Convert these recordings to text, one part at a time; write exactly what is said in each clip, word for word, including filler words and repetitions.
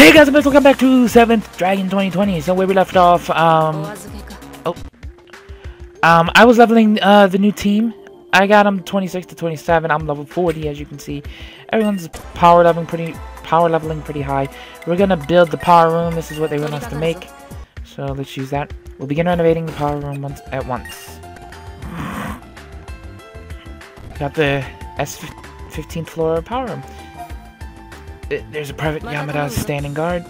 Hey guys, welcome back to seventh Dragon twenty twenty. So where we left off, um, oh, um, I was leveling uh, the new team. I got them twenty-six to twenty-seven. I'm level forty, as you can see. Everyone's power leveling pretty, power leveling pretty high. We're gonna build the power room. This is what they want us to make. So let's use that. We'll begin renovating the power room once at once. Got the S fifteenth floor power room. There's a private Yamada standing guard.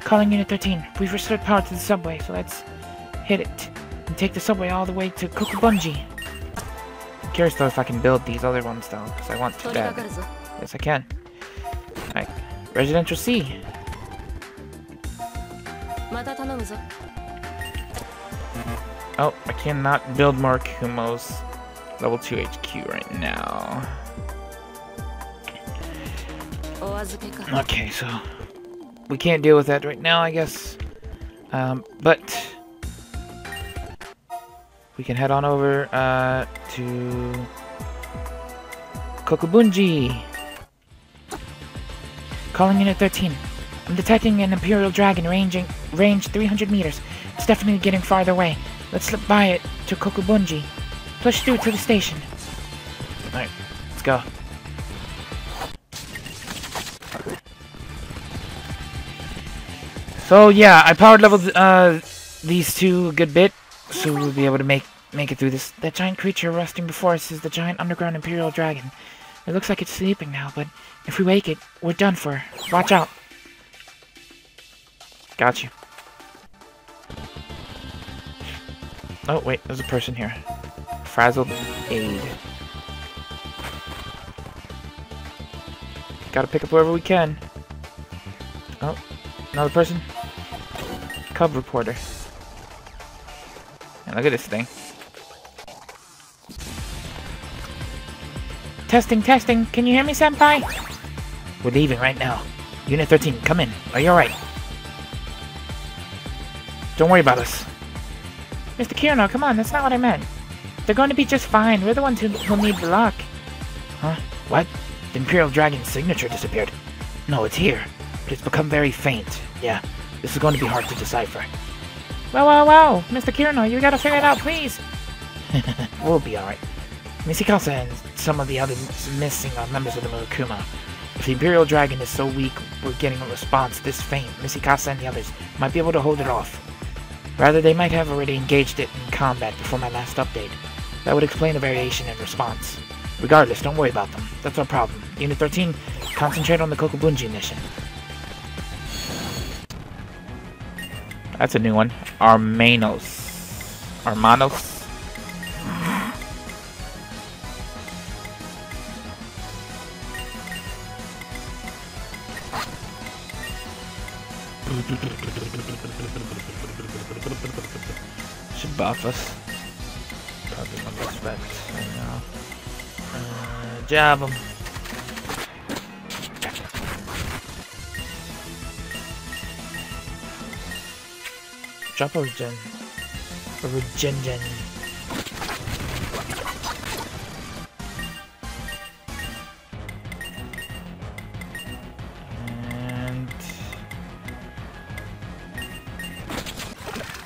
Calling Unit thirteen. We've restored power to the subway, so let's hit it. And take the subway all the way to Kokubunji. I'm curious though if I can build these other ones though, because I want to bad. Yes, I can. Alright. Residential C. Oh, I cannot build Murakumo's level two H Q right now. Okay, so we can't deal with that right now, I guess. Um, but we can head on over uh, to Kokubunji. Calling Unit thirteen. I'm detecting an Imperial Dragon ranging range three hundred meters. It's definitely getting farther away. Let's slip by it to Kokubunji. Push through to the station. Alright, let's go. So yeah, I power leveled uh, these two a good bit, so we'll be able to make make it through this. That giant creature resting before us is the giant underground Imperial Dragon. It looks like it's sleeping now, but if we wake it, we're done for. Watch out. Got you. Oh wait, there's a person here. Frazzled aid. Gotta pick up wherever we can. Oh, another person. Cub reporter. And look at this thing. Testing, testing. Can you hear me, senpai? We're leaving right now. Unit thirteen, come in. Are you alright? Don't worry about us. Mister Kierno, come on. That's not what I meant. They're going to be just fine. We're the ones who will need the lock. Huh? What? The Imperial Dragon's signature disappeared. No, it's here. But it's become very faint. Yeah, this is going to be hard to decipher. Wow, wow, wow. Mister Kirino, you gotta figure it out, please. We'll be alright. Mitsukasa and some of the others missing are members of the Murakumo. If the Imperial Dragon is so weak, we're getting a response this faint. Mitsukasa and the others might be able to hold it off. Rather, they might have already engaged it in combat before my last update. That would explain the variation in response. Regardless, don't worry about them. That's our problem. Unit thirteen, concentrate on the Kokubunji mission. That's a new one. Armanos. Armanos. Should buff us. Probably one of those vets right now. Uh, jab him. Drop a regen. A regen gen. And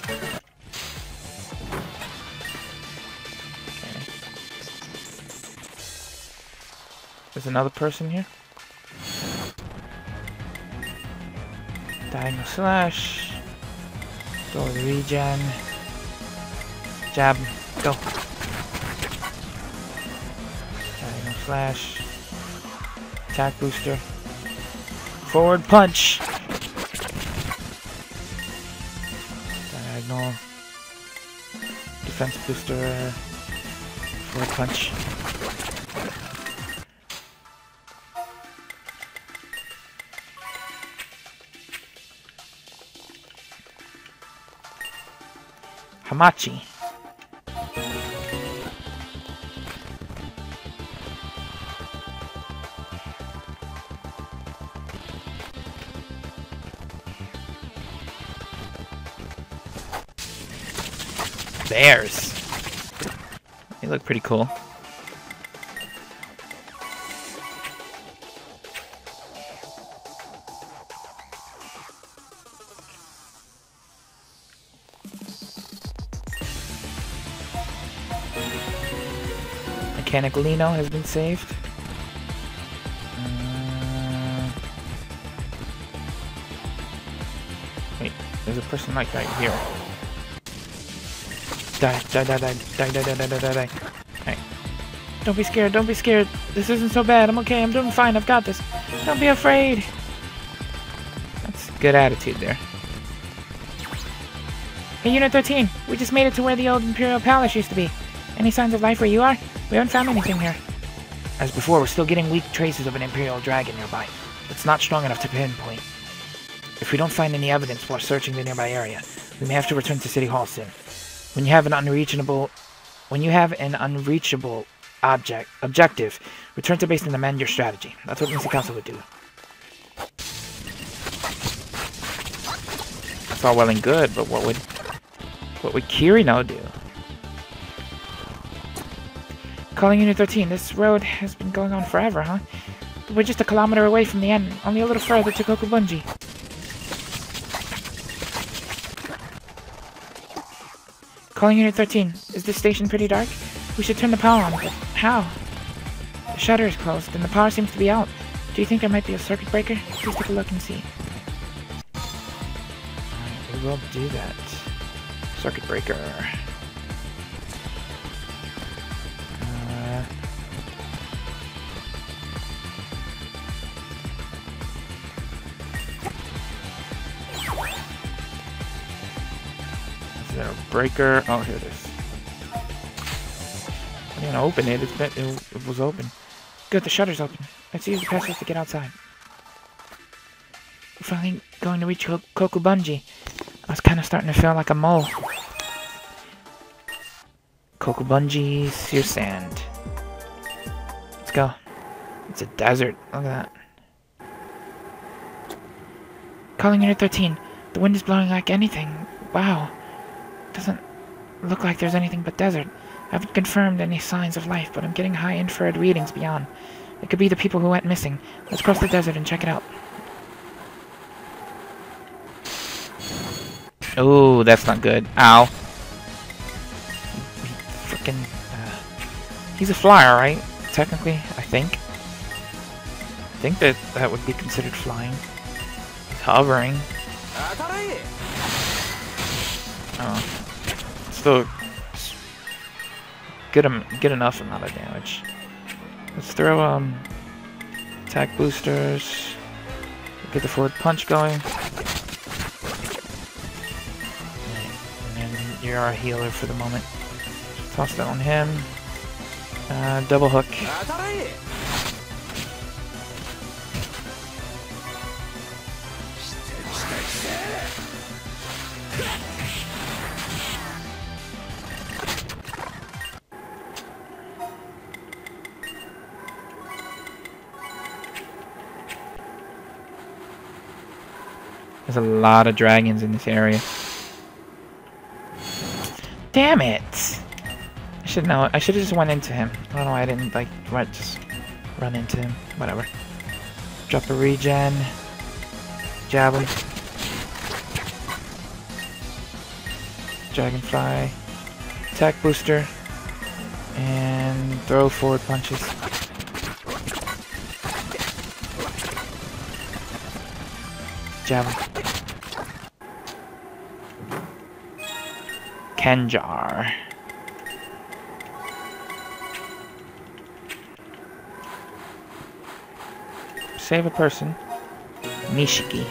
okay. There's another person here. Diagonal slash. Go regen. Jab. Go. Diagonal flash. Attack booster. Forward punch. Diagonal. Defense booster. Forward punch. Hamachi. Bears. They look pretty cool. Anagolino has been saved. Uh, wait, there's a person like that here. Die, die, die, die, die, die, die, die, die, die. Alright. Don't be scared, don't be scared. This isn't so bad. I'm okay, I'm doing fine, I've got this. Don't be afraid. That's a good attitude there. Hey, Unit thirteen, we just made it to where the old Imperial Palace used to be. Any signs of life where you are? We haven't found anything here. As before, we're still getting weak traces of an Imperial Dragon nearby. It's not strong enough to pinpoint. If we don't find any evidence while searching the nearby area, we may have to return to City Hall soon. When you have an unreachable... When you have an unreachable object objective, return to base and amend your strategy. That's what Mitsukasa would do. That's all well and good, but what would... What would Kirino do? Calling Unit thirteen, this road has been going on forever, huh? We're just a kilometer away from the end, only a little further to Kokubunji. Calling Unit thirteen, is this station pretty dark? We should turn the power on, but how? The shutter is closed and the power seems to be out. Do you think there might be a circuit breaker? Please take a look and see. Alright, we will do that. Circuit breaker. Uh, is there a breaker? Oh, here it is. I'm gonna open it. It's been, it, it was open. Good, the shutter's open. Let's use the passage to get outside. We're finally going to reach Kokubunji. I was kind of starting to feel like a mole. Kokubunji, sear sand. Let's go. It's a desert. Look at that. Calling Unit thirteen. The wind is blowing like anything. Wow. Doesn't look like there's anything but desert. I haven't confirmed any signs of life, but I'm getting high infrared readings beyond. It could be the people who went missing. Let's cross the desert and check it out. Oh, that's not good. Ow. He, he frickin', uh, he's a flyer, right? Technically, I think. I think that that would be considered flying. He's hovering. Oh. Still... Good, um, good enough amount of damage. Let's throw um attack boosters. Get the forward punch going. And then you're our healer for the moment. Toss that on him. Uh, double hook. There's a lot of dragons in this area. Damn it! I should know. I should have just went into him. I don't know why I didn't like right, just run into him. Whatever. Drop a regen. Javelin. Dragonfly. Attack booster. And throw forward punches. Javelin. Kenjar. Save a person. Nishiki.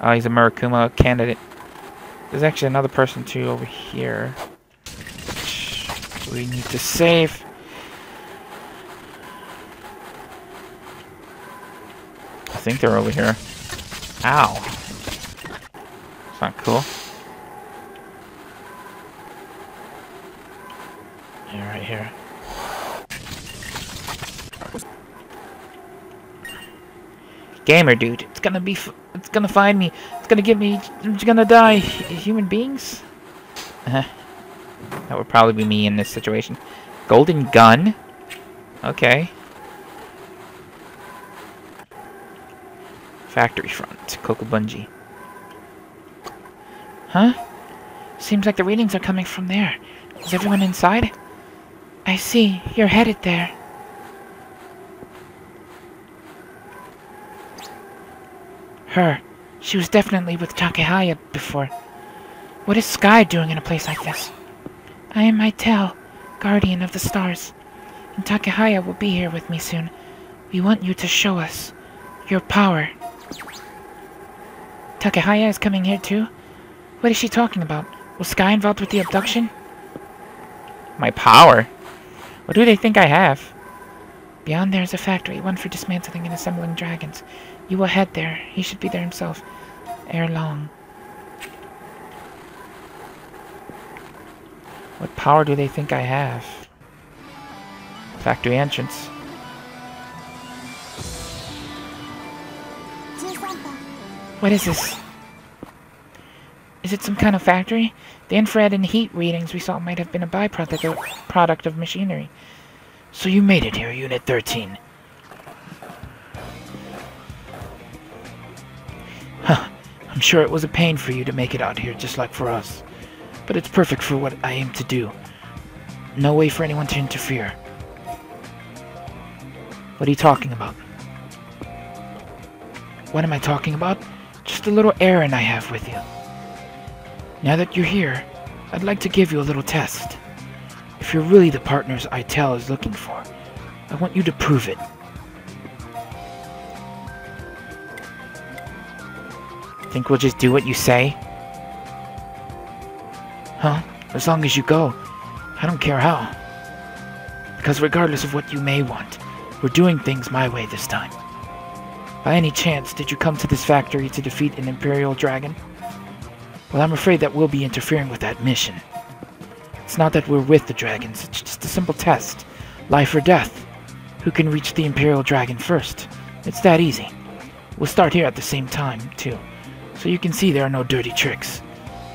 Oh, he's a Murakumo candidate. There's actually another person too over here, which we need to save. I think they're over here. Ow. That's not cool. Right here. Gamer dude, it's gonna be, f it's gonna find me, it's gonna give me, I'm just gonna die. Human beings? Uh-huh. That would probably be me in this situation. Golden gun? Okay. Factory front, Kokubunji. Huh? Seems like the readings are coming from there. Is everyone inside? I see. You're headed there. Her. She was definitely with Takehaya before. What is Sky doing in a place like this? I am Maitel, Guardian of the Stars. And Takehaya will be here with me soon. We want you to show us your power. Takehaya is coming here too? What is she talking about? Was Sky involved with the abduction? My power? What do they think I have? Beyond there is a factory, one for dismantling and assembling dragons. You will head there. He should be there himself, ere long. What power do they think I have? Factory entrance. What is this? Is it some kind of factory? The infrared and heat readings we saw might have been a byproduct of, product of machinery. So you made it here, Unit thirteen. Huh. I'm sure it was a pain for you to make it out here, just like for us. But it's perfect for what I aim to do. No way for anyone to interfere. What are you talking about? What am I talking about? Just a little errand I have with you. Now that you're here, I'd like to give you a little test. If you're really the partners Itel is looking for, I want you to prove it. Think we'll just do what you say? Huh? As long as you go. I don't care how. Because regardless of what you may want, we're doing things my way this time. By any chance, did you come to this factory to defeat an Imperial Dragon? Well, I'm afraid that we'll be interfering with that mission. It's not that we're with the dragons, it's just a simple test. Life or death. Who can reach the Imperial Dragon first? It's that easy. We'll start here at the same time, too. So you can see there are no dirty tricks.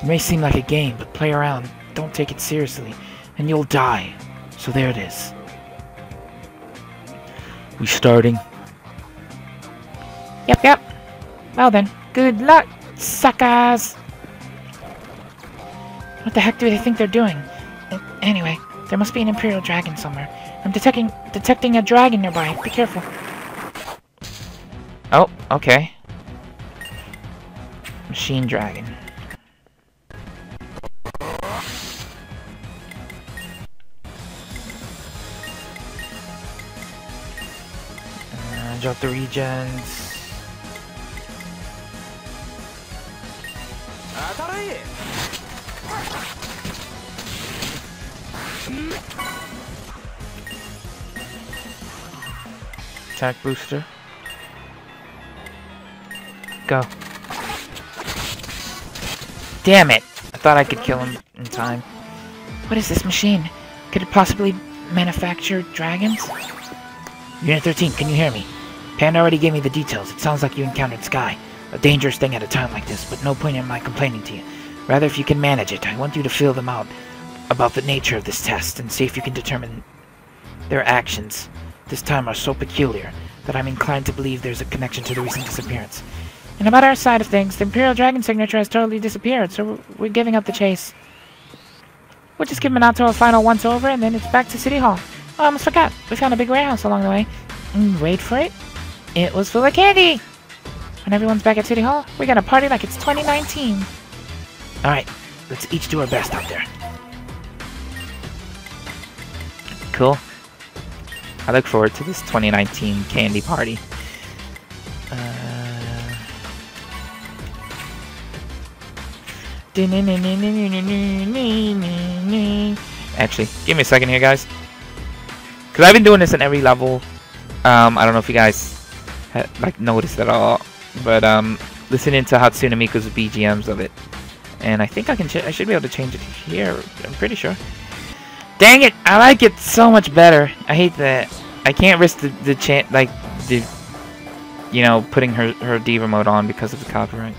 It may seem like a game, but play around, don't take it seriously, and you'll die. So there it is. We starting? Yep, yep. Well then, good luck, suckers! What the heck do they think they're doing? Anyway, there must be an Imperial Dragon somewhere. I'm detecting detecting a dragon nearby. Be careful. Oh, okay. Machine dragon. Uh, drop the regens. Attack booster. Go. Damn it! I thought I could kill him in time. What is this machine? Could it possibly manufacture dragons? Unit thirteen, can you hear me? Panda already gave me the details. It sounds like you encountered Sky. A dangerous thing at a time like this, but no point in my complaining to you. Rather, if you can manage it, I want you to feel them out about the nature of this test and see if you can determine their actions. This time are so peculiar that I'm inclined to believe there's a connection to the recent disappearance. And about our side of things, the Imperial Dragon signature has totally disappeared, so we're giving up the chase. We'll just give Minato a final once-over, and then it's back to City Hall. Oh, I almost forgot. We found a big warehouse along the way. And wait for it. It was full of candy! When everyone's back at City Hall, we're gonna party like it's twenty nineteen. Alright, let's each do our best out there. Cool. I look forward to this twenty nineteen candy party. Uh... Actually, give me a second here, guys. Because I've been doing this in every level. Um, I don't know if you guys had, like, noticed at all. But um, listening to Hatsune Miku's B G Ms of it. And I think I can. Ch I should be able to change it here. I'm pretty sure. Dang it! I like it so much better. I hate that. I can't risk the the chan like the you know putting her her diva mode on because of the copyright.